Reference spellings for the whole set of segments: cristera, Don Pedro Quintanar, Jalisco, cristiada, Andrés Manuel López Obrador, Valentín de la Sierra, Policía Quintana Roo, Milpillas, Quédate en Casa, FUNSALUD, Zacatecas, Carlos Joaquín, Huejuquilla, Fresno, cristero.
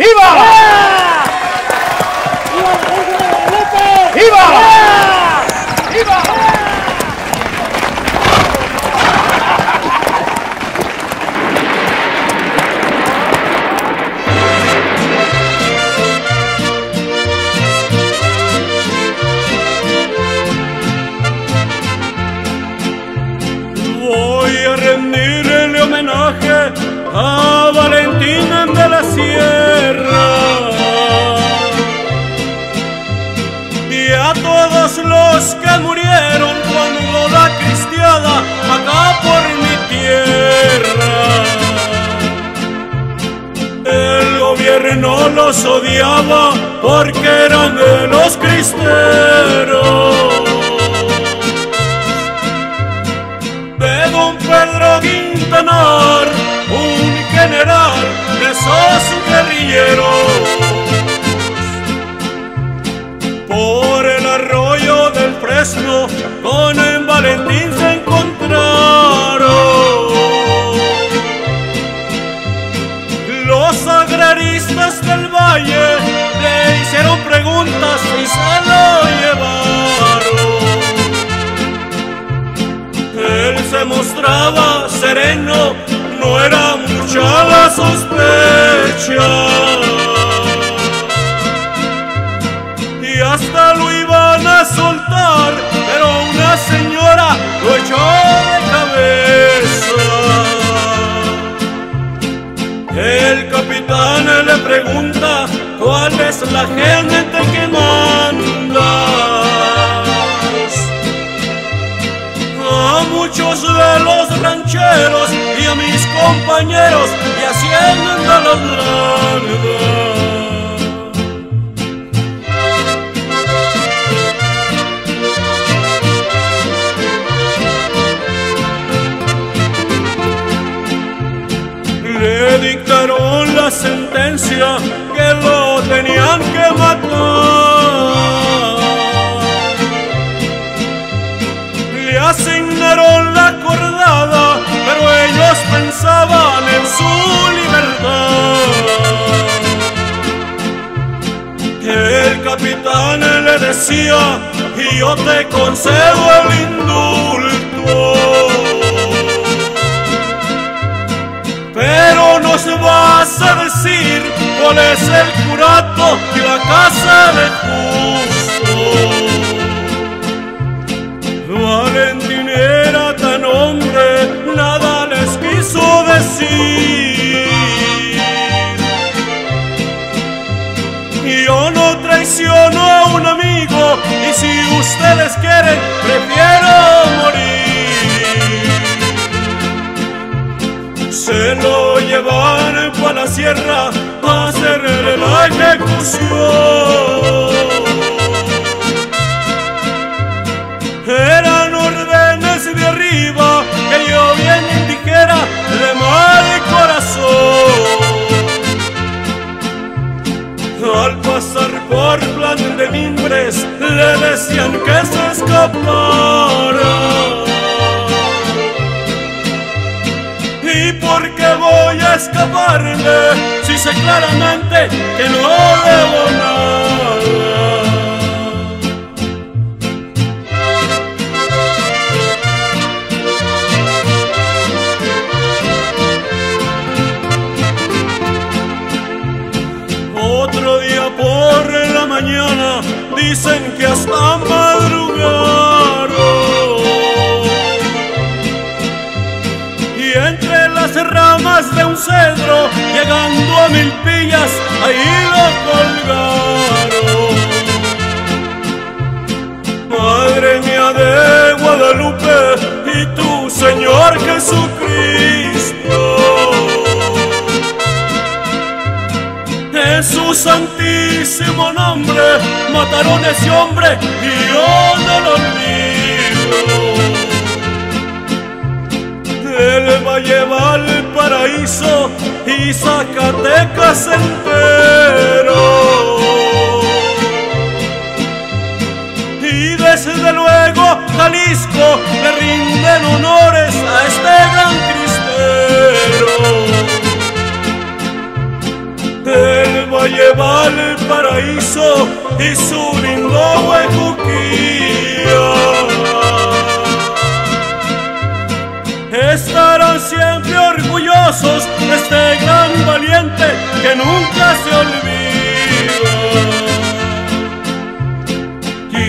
¡Viva! ¡Viva! ¡Viva! ¡Viva! Voy a rendirle homenaje a Valentín de la Sierra y a todos los que murieron cuando la cristiada acá por mi tierra. El gobierno los odiaba porque eran de los cristeros, de Don Pedro Quintanar, un general de esos guerrilleros. Por el arroyo del Fresno con el Valentín se encontraron los agraristas del valle, le hicieron preguntas y se lo llevaron. Él se mostraba sereno, no era mucha la sospecha, y hasta lo iban a soltar, pero una señora lo echó de cabeza. El capitán le pregunta cuál es la gente que mandas. A muchos de los rancheros y a mis compañeros de Hacienda los larga. Le dictaron la sentencia que lo tenían que matar. Le asignaron la cordada, pero ellos pensaban en su libertad. El capitán le decía: y yo te concedo el indulto, pero nos vas a decir cuál es el curato y la casa de justo. Valentín era tan hombre, nada les quiso decir. Yo no traiciono a un amigo, y si ustedes quieren, prefiero morir. Se lo llevaron para la sierra a hacerle la ejecución. Eran órdenes de arriba que yo bien dijera de mal corazón. Al pasar por plan de mimbres le decían que se escapara. ¿Y por qué voy a escaparme si sé claramente que no debo nada? Mañana dicen que hasta madrugaron y entre las ramas de un cedro, llegando a Milpillas, ahí lo colgaron. Madre mía de Guadalupe y tu Señor Jesucristo, en su santísimo nombre mataron a ese hombre y yo no lo olvido. Él va a llevar el paraíso y Zacatecas entero, y desde luego Jalisco le rinden honores a este gran cristero. paraíso y su lindo Huejuquilla. Estarán siempre orgullosos de este gran valiente que nunca se olvida.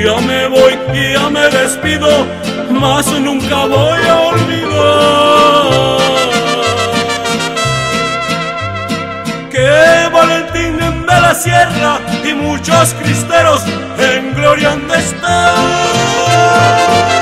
Ya me voy, ya me despido, mas nunca voy a olvidar que Valentín de la Sierra y muchos cristeros en gloria han de estar.